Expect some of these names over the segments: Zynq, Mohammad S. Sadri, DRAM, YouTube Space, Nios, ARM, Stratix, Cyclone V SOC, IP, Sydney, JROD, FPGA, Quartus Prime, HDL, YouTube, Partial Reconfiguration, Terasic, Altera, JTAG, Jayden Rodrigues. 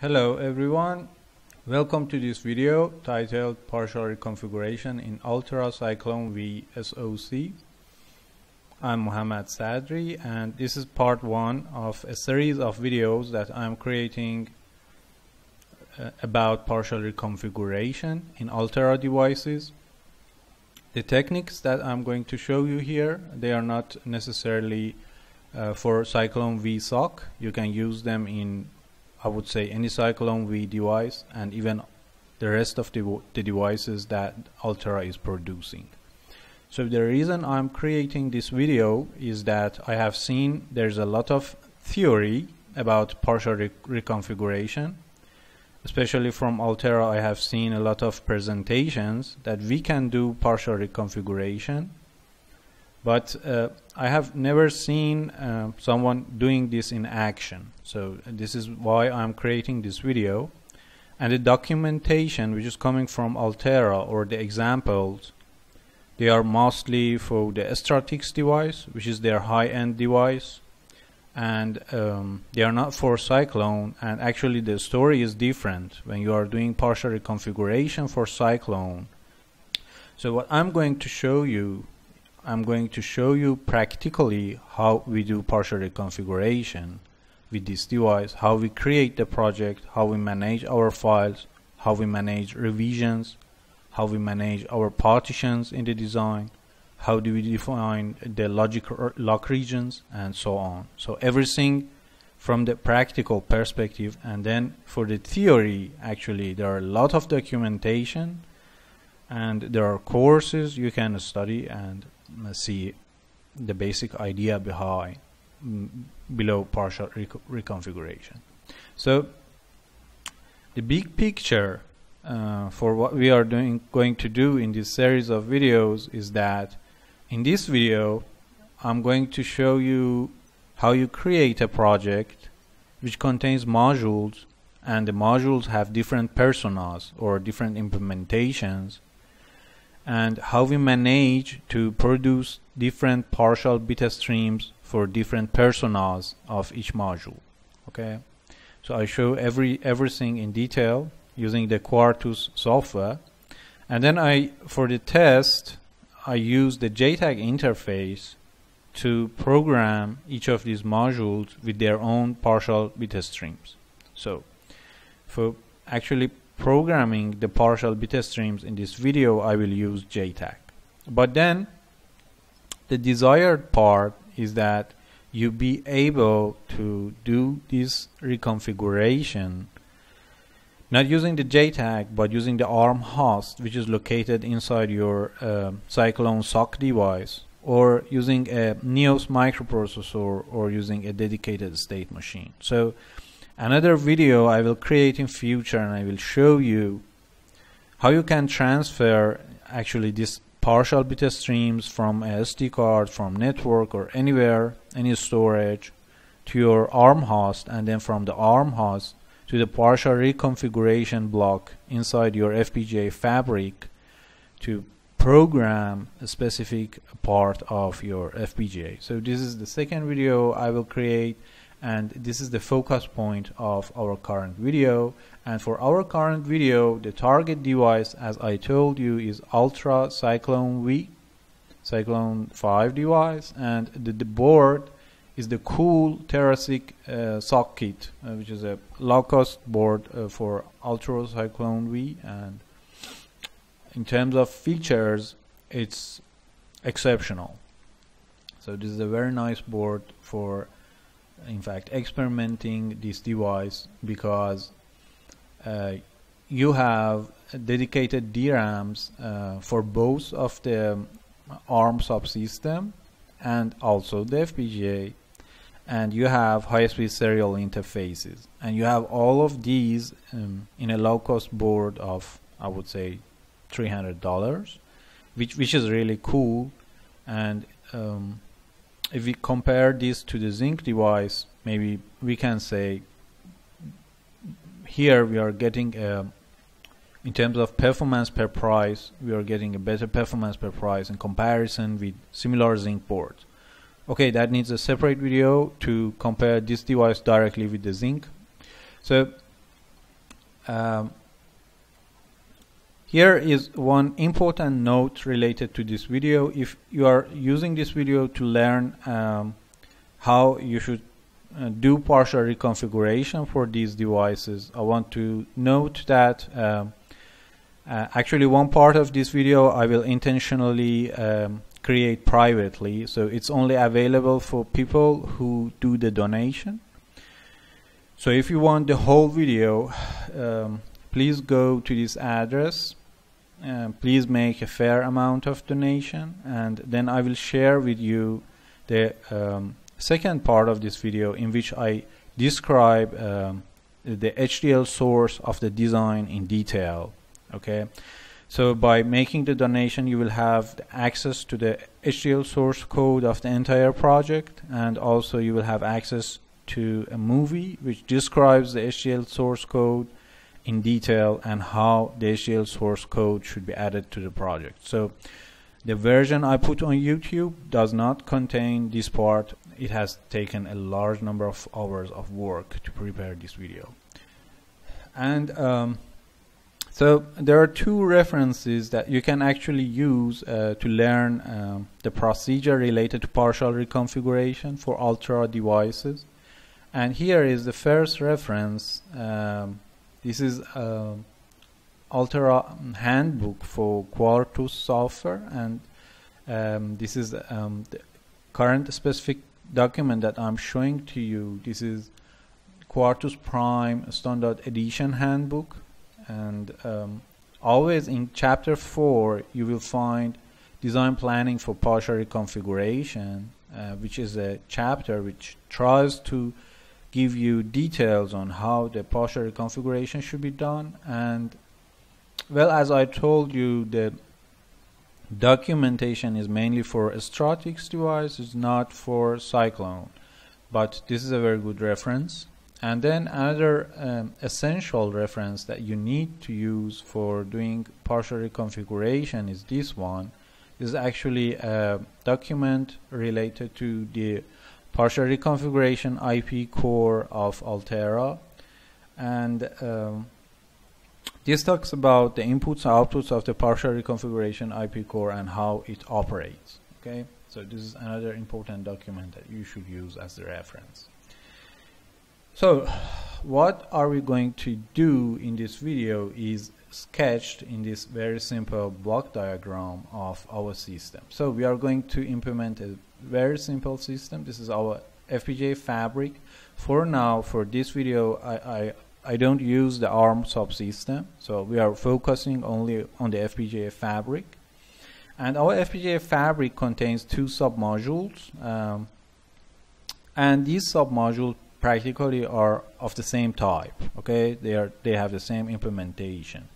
Hello everyone, welcome to this video titled Partial Reconfiguration in Altera Cyclone V SOC. I'm Mohammad Sadri and this is part one of a series of videos that I'm creating about partial reconfiguration in Altera devices. The techniques that I'm going to show you here, they are not necessarily for Cyclone V SOC. You can use them in, I would say, any Cyclone V device and even the rest of the devices that Altera is producing. So the reason I'm creating this video is that I have seen there's a lot of theory about partial reconfiguration. Especially from Altera, I have seen a lot of presentations that we can do partial reconfiguration. But I have never seen someone doing this in action. So this is why I'm creating this video. And the documentation, which is coming from Altera, or the examples, they are mostly for the Stratix device, which is their high-end device. And they are not for Cyclone, and actually the story is different when you are doing partial reconfiguration for Cyclone. So what I'm going to show you practically how we do partial reconfiguration with this device, how we create the project, how we manage our files, how we manage revisions, how we manage our partitions in the design, how do we define the lock regions, and so on. So everything from the practical perspective. And then for the theory, actually there are a lot of documentation and there are courses you can study and see the basic idea below partial reconfiguration. So the big picture for what we are going to do in this series of videos is that in this video, I'm going to show you how you create a project which contains modules, and the modules have different personas or different implementations, and how we manage to produce different partial beta streams for different personas of each module. Okay, so I show everything in detail using the Quartus software, and then for the test, I use the JTAG interface to program each of these modules with their own partial beta streams. So for actually programming the partial beta streams in this video, I will use JTAG. But then the desired part is that you be able to do this reconfiguration not using the JTAG, but using the ARM host, which is located inside your Cyclone SOC device, or using a Nios microprocessor, or using a dedicated state machine. So another video I will create in future, and I will show you how you can transfer actually these partial beta streams from a SD card, from network, or anywhere, any storage, to your ARM host, and then from the ARM host to the partial reconfiguration block inside your FPGA fabric to program a specific part of your FPGA. So this is the second video I will create, and this is the focus point of our current video. And for our current video, the target device, as I told you, is Altera Cyclone V device, and the board is the cool Terasic SOC kit, which is a low-cost board for Altera Cyclone V, and in terms of features, it's exceptional. So this is a very nice board for, in fact, experimenting this device, because you have dedicated DRAMs for both of the ARM subsystem and also the FPGA, and you have high-speed serial interfaces, and you have all of these in a low-cost board of, I would say, $300, which is really cool. And if we compare this to the Zynq device, maybe we can say here we are getting in terms of performance per price, we are getting a better performance per price in comparison with similar Zynq boards. Okay, that needs a separate video to compare this device directly with the Zynq. So Here is one important note related to this video. If you are using this video to learn how you should do partial reconfiguration for these devices, I want to note that actually one part of this video I will intentionally create privately, so it's only available for people who do the donation. So if you want the whole video, please go to this address. Please make a fair amount of donation, and then I will share with you the second part of this video, in which I describe the HDL source of the design in detail. Okay, so by making the donation, you will have access to the HDL source code of the entire project, and also you will have access to a movie which describes the HDL source code in detail and how the HDL source code should be added to the project. So the version I put on YouTube does not contain this part. It has taken a large number of hours of work to prepare this video. And so there are two references that you can actually use to learn the procedure related to partial reconfiguration for Altera devices. And here is the first reference. This is Altera handbook for Quartus software, and this is the current specific document that I'm showing to you. This is Quartus Prime Standard Edition handbook, and always in chapter 4 you will find design planning for partial reconfiguration, which is a chapter which tries to give you details on how the partial reconfiguration should be done. And well, as I told you, the documentation is mainly for a Stratix device, it's not for Cyclone, but this is a very good reference. And then another essential reference that you need to use for doing partial reconfiguration is this one. This is actually a document related to the partial reconfiguration IP core of Altera, and this talks about the inputs and outputs of the partial reconfiguration IP core and how it operates. Okay, so this is another important document that you should use as the reference. So what are we going to do in this video is sketched in this very simple block diagram of our system. So we are going to implement a very simple system. This is our FPGA fabric. For now, for this video, I don't use the ARM subsystem, so we are focusing only on the FPGA fabric. And our FPGA fabric contains two submodules, and these submodules practically are of the same type. Okay, they have the same implementation.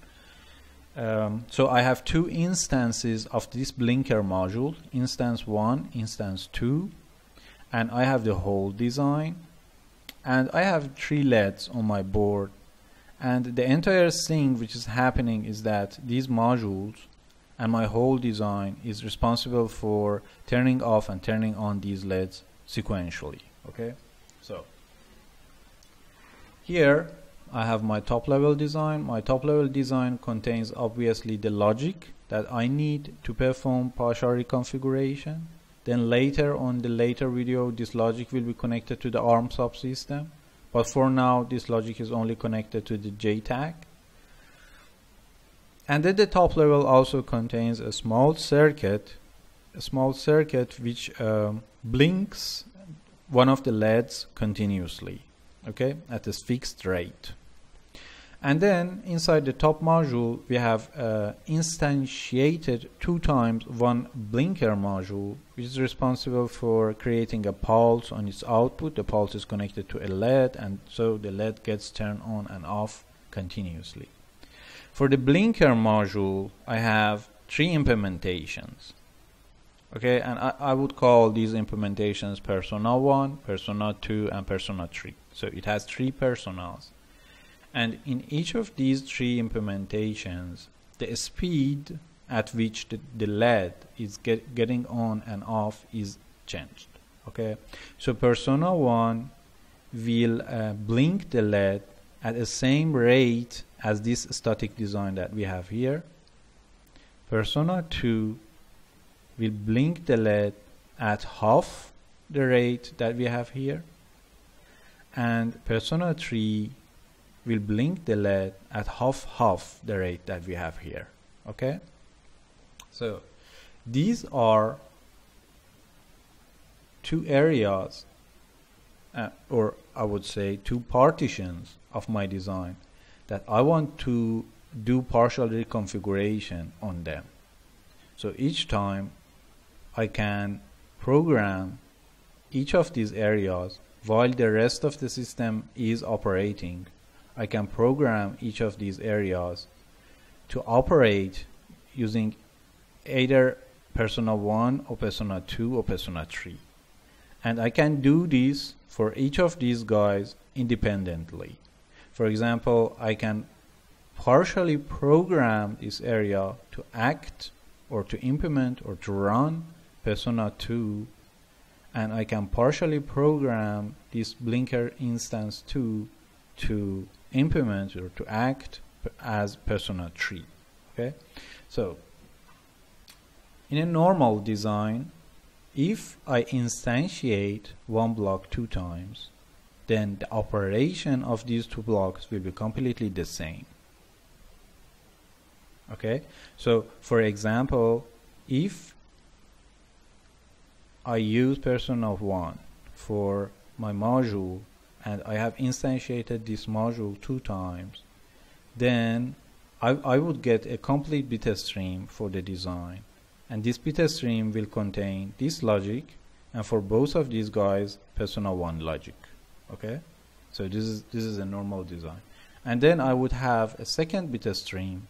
So I have two instances of this blinker module, instance 1, instance 2, and I have the whole design, and I have 3 LEDs on my board. And the entire thing which is happening is that these modules and my whole design is responsible for turning off and turning on these LEDs sequentially. Okay, so here I have my top level design. My top level design contains obviously the logic that I need to perform partial reconfiguration. Then later on the later video, this logic will be connected to the ARM subsystem, but for now this logic is only connected to the JTAG. And then the top level also contains a small circuit which blinks one of the LEDs continuously, okay, at a fixed rate. And then inside the top module we have instantiated 2 times 1 blinker module, which is responsible for creating a pulse on its output. The pulse is connected to a LED, and so the LED gets turned on and off continuously. For the blinker module I have 3 implementations. Okay, and I would call these implementations Persona 1, Persona 2, and Persona 3. So it has 3 personas. And in each of these 3 implementations, the speed at which the LED is getting on and off is changed. Okay, so Persona 1 will blink the LED at the same rate as this static design that we have here. Persona 2 will blink the LED at half the rate that we have here, and Persona 3 will blink the LED at half the rate that we have here. Okay, so these are two areas, or I would say two partitions of my design that I want to do partial reconfiguration on them. So each time I can program each of these areas while the rest of the system is operating. I can program each of these areas to operate using either Persona 1 or Persona 2 or Persona 3. And I can do this for each of these guys independently. For example, I can partially program this area to act or to implement or to run Persona 2, and I can partially program this blinker instance 2 to implement or to act as Persona 3. Okay, so in a normal design, if I instantiate one block 2 times, then the operation of these two blocks will be completely the same. Okay, so for example, if I use Persona 1 for my module and I have instantiated this module 2 times, then I would get a complete beta stream for the design, and this beta stream will contain this logic, and for both of these guys, Persona 1 logic. Okay, so this is a normal design, and then I would have a second beta stream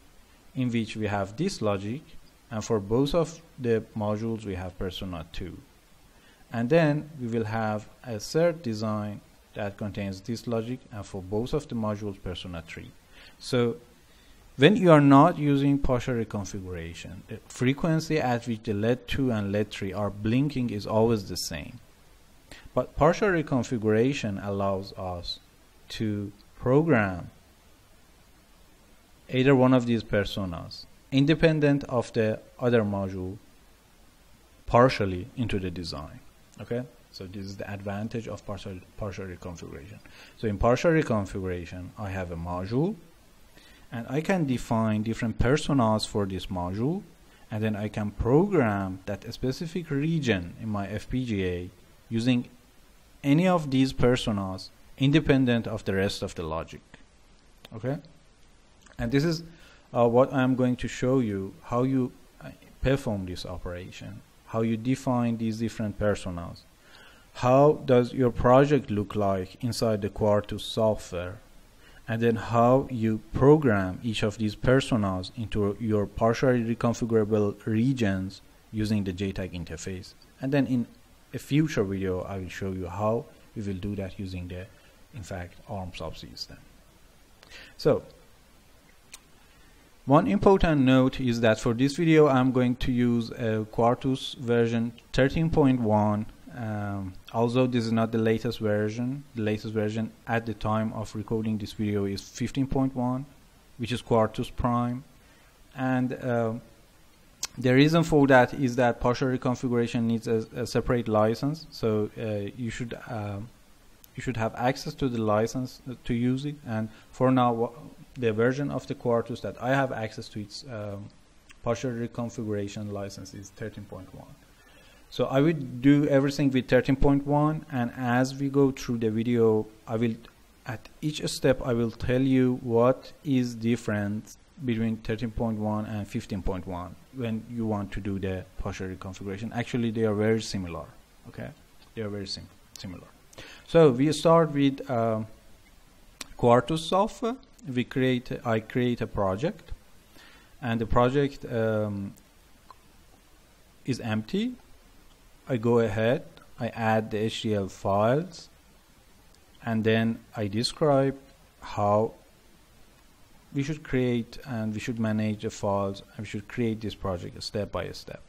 in which we have this logic, and for both of the modules we have Persona 2, and then we will have a third design that contains this logic, and for both of the modules Persona 3. So when you are not using partial reconfiguration, the frequency at which the LED 2 and LED 3 are blinking is always the same. But partial reconfiguration allows us to program either one of these personas independent of the other module partially into the design. Okay, so this is the advantage of partial reconfiguration. So in partial reconfiguration, I have a module and I can define different personas for this module, and then I can program that specific region in my FPGA using any of these personas independent of the rest of the logic. Okay, and this is what I'm going to show you, how you perform this operation, how you define these different personas, how does your project look like inside the Quartus software, and then how you program each of these personas into your partially reconfigurable regions using the JTAG interface. And then in a future video, I will show you how we will do that using the, in fact, ARM subsystem. So one important note is that for this video, I'm going to use Quartus version 13.1. Although this is not the latest version, the latest version at the time of recording this video is 15.1, which is Quartus Prime. And the reason for that is that partial reconfiguration needs a separate license, so you should have access to the license to use it. And for now, the version of the Quartus that I have access to, its partial reconfiguration license, is 13.1. So I will do everything with 13.1, and as we go through the video, I will, at each step, I will tell you what is different between 13.1 and 15.1 when you want to do the partial reconfiguration. Actually, they are very similar. Okay, they are very similar. So we start with Quartus software. I create a project, and the project is empty. I go ahead, I add the HDL files, and then I describe how we should create and we should manage the files, and we should create this project step by step.